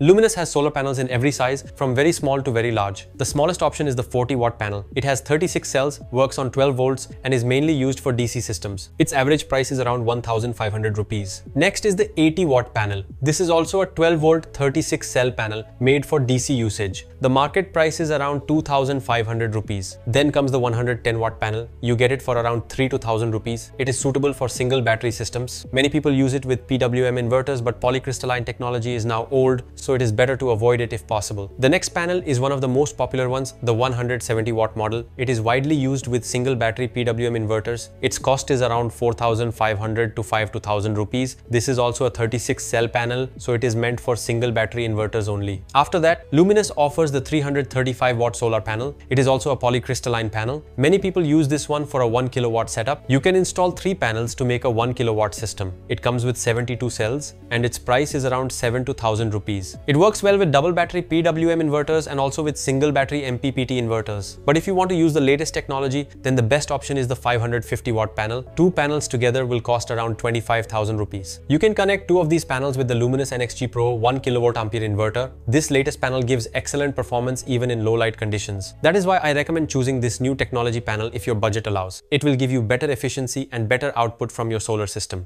Luminous has solar panels in every size, from very small to very large. The smallest option is the 40-watt panel. It has 36 cells, works on 12 volts, and is mainly used for DC systems. Its average price is around 1,500 rupees. Next is the 80-watt panel. This is also a 12-volt, 36-cell panel made for DC usage. The market price is around 2,500 rupees. Then comes the 110-watt panel. You get it for around 3 to 1,000 rupees. It is suitable for single battery systems. Many people use it with PWM inverters, but polycrystalline technology is now old, so it is better to avoid it if possible. The next panel is one of the most popular ones, the 170-watt model. It is widely used with single battery PWM inverters. Its cost is around 4,500 to 5,000 rupees. This is also a 36-cell panel, so it is meant for single battery inverters only. After that, Luminous offers the 335-watt solar panel. It is also a polycrystalline panel. Many people use this one for a 1 kilowatt setup. You can install 3 panels to make a 1 kilowatt system. It comes with 72 cells and its price is around 7 to 1,000 rupees. It works well with double battery PWM inverters and also with single battery MPPT inverters. But if you want to use the latest technology, then the best option is the 550-watt panel. Two panels together will cost around 25,000 rupees. You can connect two of these panels with the Luminous NXG Pro 1 kWA inverter. This latest panel gives excellent performance even in low light conditions. That is why I recommend choosing this new technology panel if your budget allows. It will give you better efficiency and better output from your solar system.